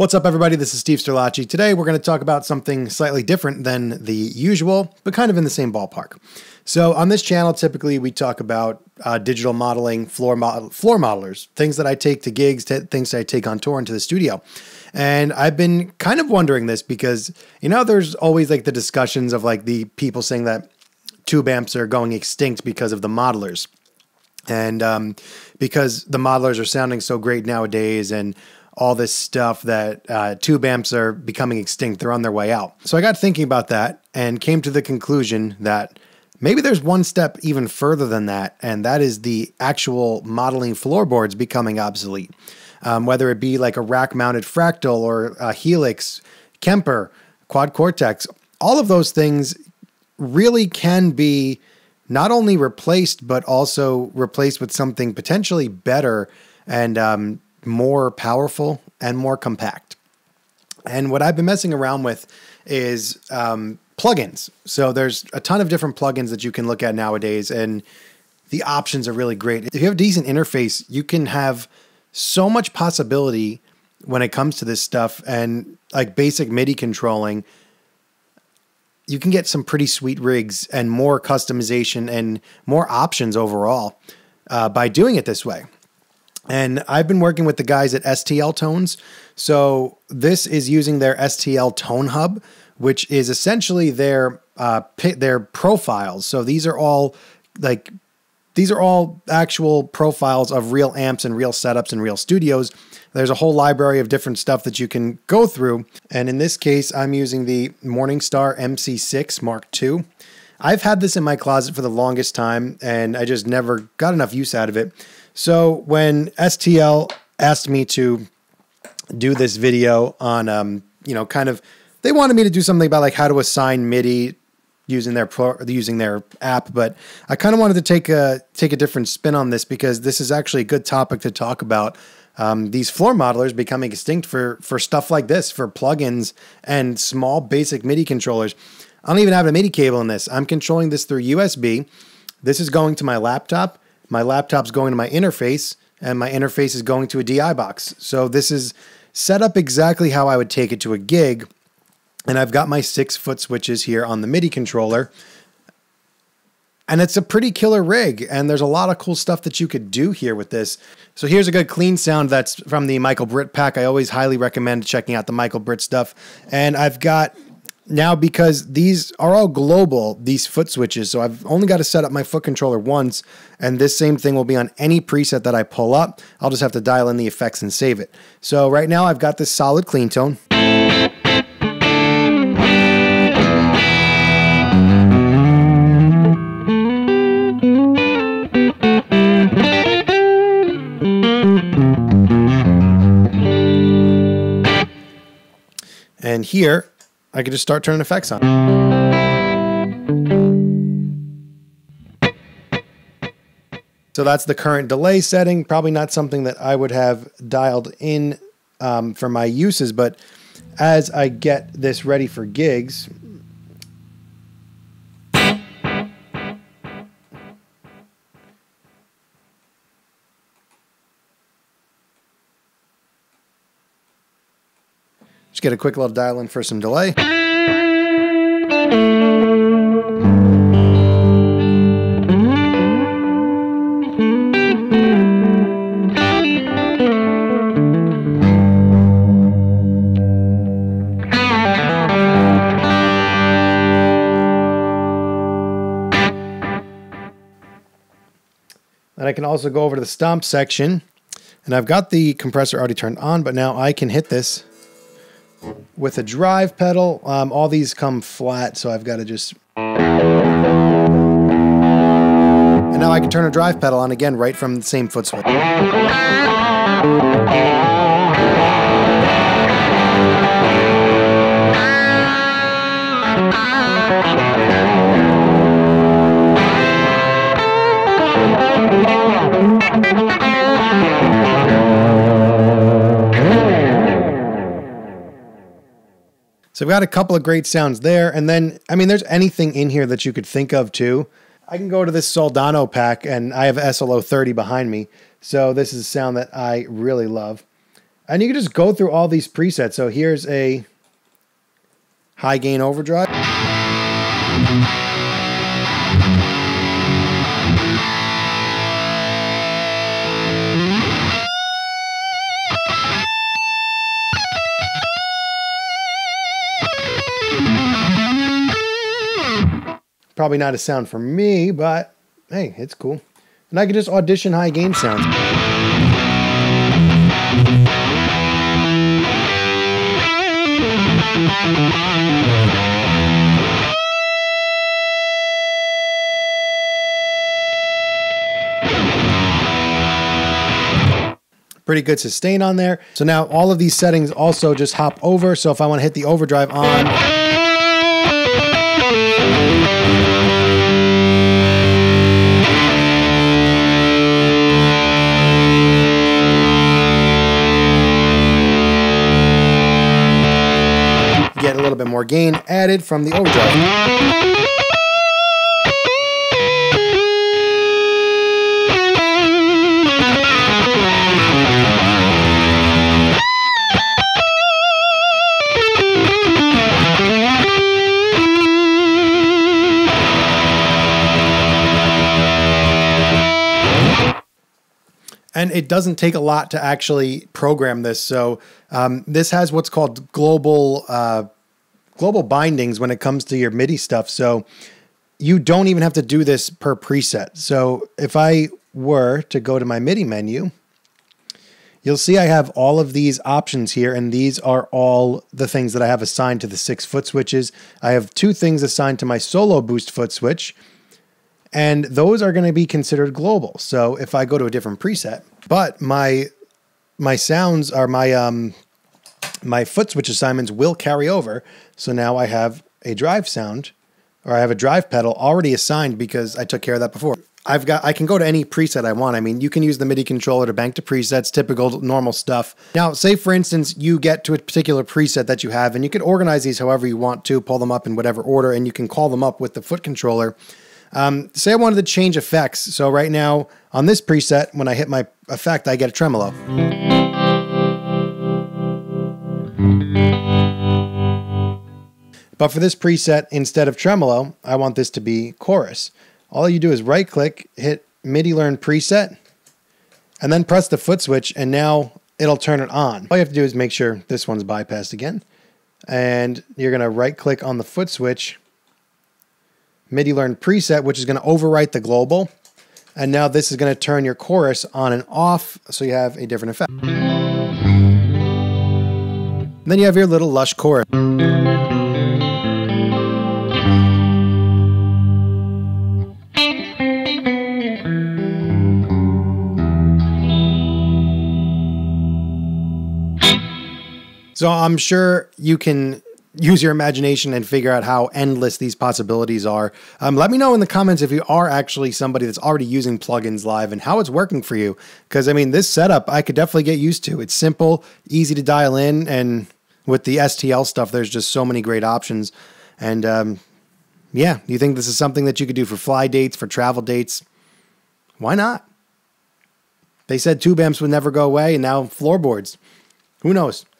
What's up, everybody? This is Steve Sterlacci. Today, we're going to talk about something slightly different than the usual, but kind of in the same ballpark. So on this channel, typically we talk about digital modeling, floor modelers, things that I take to gigs, things that I take on tour into the studio. And I've been kind of wondering this because, you know, there's always like the discussions of like the people saying that tube amps are going extinct because of the modelers. And because the modelers are sounding so great nowadays and all this stuff that tube amps are becoming extinct. They're on their way out. So I got thinking about that and came to the conclusion that maybe there's one step even further than that, and that is the actual modeling floorboards becoming obsolete. Whether it be like a rack-mounted fractal or a Helix, Kemper, Quad Cortex, all of those things really can be not only replaced, but also replaced with something potentially better and more powerful and more compact. And what I've been messing around with is plugins. So there's a ton of different plugins that you can look at nowadays, and the options are really great. If you have a decent interface, you can have so much possibility when it comes to this stuff, and like basic MIDI controlling, you can get some pretty sweet rigs and more customization and more options overall by doing it this way. And I've been working with the guys at STL Tones. So this is using their STL Tone Hub, which is essentially their profiles. So these are all like, these are all actual profiles of real amps and real setups and real studios. There's a whole library of different stuff that you can go through. And in this case, I'm using the Morningstar MC6 Mark II. I've had this in my closet for the longest time, and I just never got enough use out of it. So when STL asked me to do this video on, you know, kind of, they wanted me to do something about like how to assign MIDI using their app, but I kind of wanted to take a different spin on this because this is actually a good topic to talk about. These floor modelers becoming extinct for stuff like this, for plugins and small basic MIDI controllers. I don't even have a MIDI cable in this. I'm controlling this through USB. This is going to my laptop. My laptop's going to my interface, and my interface is going to a DI box. So this is set up exactly how I would take it to a gig. And I've got my 6-foot switches here on the MIDI controller. And it's a pretty killer rig, and there's a lot of cool stuff that you could do here with this. So here's a good clean sound that's from the Michael Britt pack. I always highly recommend checking out the Michael Britt stuff. And I've got, now because these are all global, these foot switches, so I've only got to set up my foot controller once, and this same thing will be on any preset that I pull up. I'll just have to dial in the effects and save it. So right now I've got this solid clean tone. And here I could just start turning effects on. So that's the current delay setting. Probably not something that I would have dialed in for my uses, but as I get this ready for gigs, just get a quick little dial in for some delay. And I can also go over to the stomp section, and I've got the compressor already turned on, but now I can hit this with a drive pedal. All these come flat, so I've got to just... And now I can turn a drive pedal on again right from the same foot switch. So I've got a couple of great sounds there. And then, I mean, there's anything in here that you could think of too. I can go to this Soldano pack, and I have SLO 30 behind me. So this is a sound that I really love. And you can just go through all these presets. So here's a high gain overdrive. Probably not a sound for me, but hey, it's cool. And I can just audition high gain sounds. Pretty good sustain on there. So now all of these settings also just hop over. So if I want to hit the overdrive on, get a little bit more gain added from the overdrive. And it doesn't take a lot to actually program this. So this has what's called global bindings when it comes to your MIDI stuff. So you don't even have to do this per preset. So if I were to go to my MIDI menu, you'll see I have all of these options here, and these are all the things that I have assigned to the 6 foot switches. I have two things assigned to my solo boost foot switch, and those are going to be considered global. So if I go to a different preset, but my sounds are my foot switch assignments will carry over. So now I have a drive sound, or I have a drive pedal already assigned because I took care of that before. I can go to any preset I want. I mean, you can use the MIDI controller to bank to presets, typical normal stuff. Now, say for instance, you get to a particular preset that you have, and you can organize these however you want to, pull them up in whatever order, and you can call them up with the foot controller. Say I wanted to change effects. So right now on this preset, when I hit my effect, I get a tremolo. But for this preset, instead of tremolo, I want this to be chorus. All you do is right click, hit MIDI learn preset, and then press the foot switch, and now it'll turn it on. All you have to do is make sure this one's bypassed again. And you're going to right click on the foot switch, MIDI learn preset, which is going to overwrite the global. And now this is going to turn your chorus on and off, so you have a different effect. And then you have your little lush chorus. So I'm sure you can use your imagination and figure out how endless these possibilities are. Let me know in the comments if you are actually somebody that's already using plugins live and how it's working for you. Because, I mean, this setup, I could definitely get used to. It's simple, easy to dial in, and with the STL stuff, there's just so many great options. And, yeah, you think this is something that you could do for fly dates, for travel dates? Why not? They said tube amps would never go away, and now floorboards. Who knows?